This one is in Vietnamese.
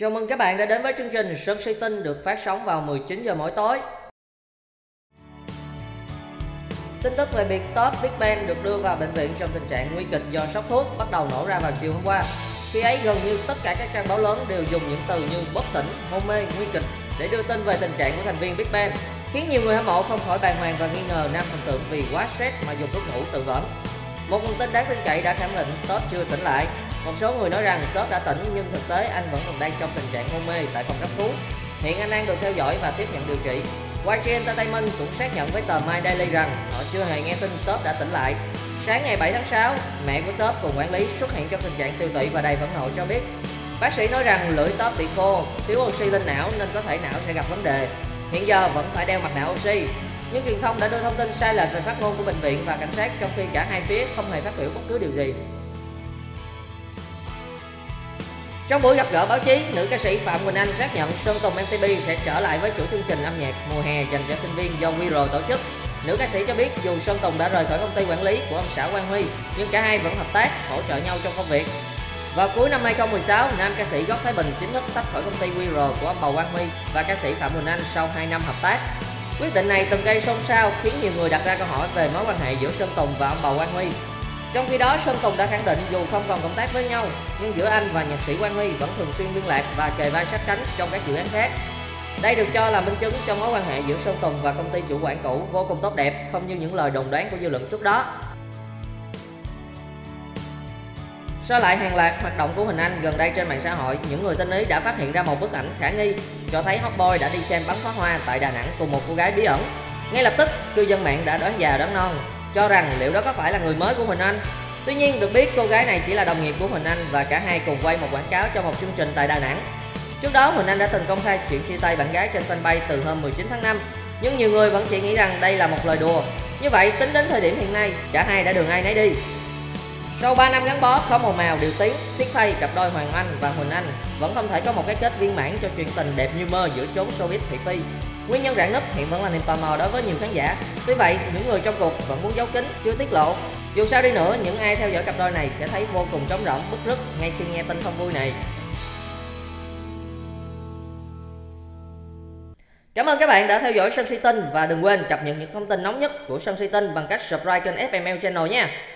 Chào mừng các bạn đã đến với chương trình Sốt Suy Tinh được phát sóng vào 19 giờ mỗi tối. Tin tức về việc top Big Bang được đưa vào bệnh viện trong tình trạng nguy kịch do sốc thuốc bắt đầu nổ ra vào chiều hôm qua. Khi ấy gần như tất cả các trang báo lớn đều dùng những từ như bất tỉnh, hôn mê, nguy kịch để đưa tin về tình trạng của thành viên Big Bang, khiến nhiều người hâm mộ không khỏi bàng hoàng và nghi ngờ nam thần tượng vì quá stress mà dùng thuốc ngủ tự vẫn. Một nguồn tin đáng tin cậy đã khẳng định Top chưa tỉnh lại. Một số người nói rằng Top đã tỉnh nhưng thực tế anh vẫn còn đang trong tình trạng hôn mê tại phòng cấp cứu. Hiện anh đang được theo dõi và tiếp nhận điều trị. YG Entertainment cũng xác nhận với tờ My Daily rằng họ chưa hề nghe tin Top đã tỉnh lại. Sáng ngày 7 tháng 6, mẹ của Top cùng quản lý xuất hiện trong tình trạng tiêu tụy và đầy phẫn nộ cho biết. Bác sĩ nói rằng lưỡi Top bị khô, thiếu oxy lên não nên có thể não sẽ gặp vấn đề. Hiện giờ vẫn phải đeo mặt nạ oxy. Nhưng truyền thông đã đưa thông tin sai lệch về phát ngôn của bệnh viện và cảnh sát, trong khi cả hai phía không hề phát biểu bất cứ điều gì. Trong buổi gặp gỡ báo chí, nữ ca sĩ Phạm Quỳnh Anh xác nhận Sơn Tùng MTP sẽ trở lại với chuỗi chương trình âm nhạc mùa hè dành cho sinh viên do QR tổ chức. Nữ ca sĩ cho biết dù Sơn Tùng đã rời khỏi công ty quản lý của ông xã Quang Huy, nhưng cả hai vẫn hợp tác, hỗ trợ nhau trong công việc. Vào cuối năm 2016, nam ca sĩ gốc Thái Bình chính thức tách khỏi công ty QR của ông bầu Quang Huy và ca sĩ Phạm Quỳnh Anh sau 2 năm hợp tác. Quyết định này từng gây xôn xao khiến nhiều người đặt ra câu hỏi về mối quan hệ giữa Sơn Tùng và ông bầu Quang Huy. Trong khi đó, Sơn Tùng đã khẳng định dù không còn công tác với nhau, nhưng giữa anh và nhạc sĩ Quang Huy vẫn thường xuyên liên lạc và kề vai sát cánh trong các dự án khác. Đây được cho là minh chứng cho mối quan hệ giữa Sơn Tùng và công ty chủ quản cũ vô cùng tốt đẹp, không như những lời đồn đoán của dư luận trước đó. So lại hàng loạt hoạt động của Huỳnh Anh gần đây trên mạng xã hội, những người tinh ý đã phát hiện ra một bức ảnh khả nghi cho thấy hot boy đã đi xem bắn pháo hoa tại Đà Nẵng cùng một cô gái bí ẩn. Ngay lập tức, cư dân mạng đã đoán già đoán non, cho rằng liệu đó có phải là người mới của Huỳnh Anh. Tuy nhiên, được biết cô gái này chỉ là đồng nghiệp của Huỳnh Anh và cả hai cùng quay một quảng cáo cho một chương trình tại Đà Nẵng. Trước đó, Huỳnh Anh đã từng công khai chuyện chia tay bạn gái trên fanpage từ hôm 19 tháng 5, nhưng nhiều người vẫn chỉ nghĩ rằng đây là một lời đùa. Như vậy, tính đến thời điểm hiện nay, cả hai đã đường ai nấy đi. Sau 3 năm gắn bó không màu mào điều tiếng, tiếc thay cặp đôi Hoàng Anh và Huỳnh Anh vẫn không thể có một cái kết viên mãn cho chuyện tình đẹp như mơ giữa chốn showbiz thị phi. Nguyên nhân rạn nứt hiện vẫn là niềm tò mò đối với nhiều khán giả. Tuy vậy, những người trong cuộc vẫn muốn giấu kín, chưa tiết lộ. Dù sao đi nữa, những ai theo dõi cặp đôi này sẽ thấy vô cùng trống rỗng, bứt rứt ngay khi nghe tin không vui này. Cảm ơn các bạn đã theo dõi Sốt Suy Tinh và đừng quên cập nhật những thông tin nóng nhất của Sốt Suy Tinh bằng cách subscribe kênh SML Channel nha.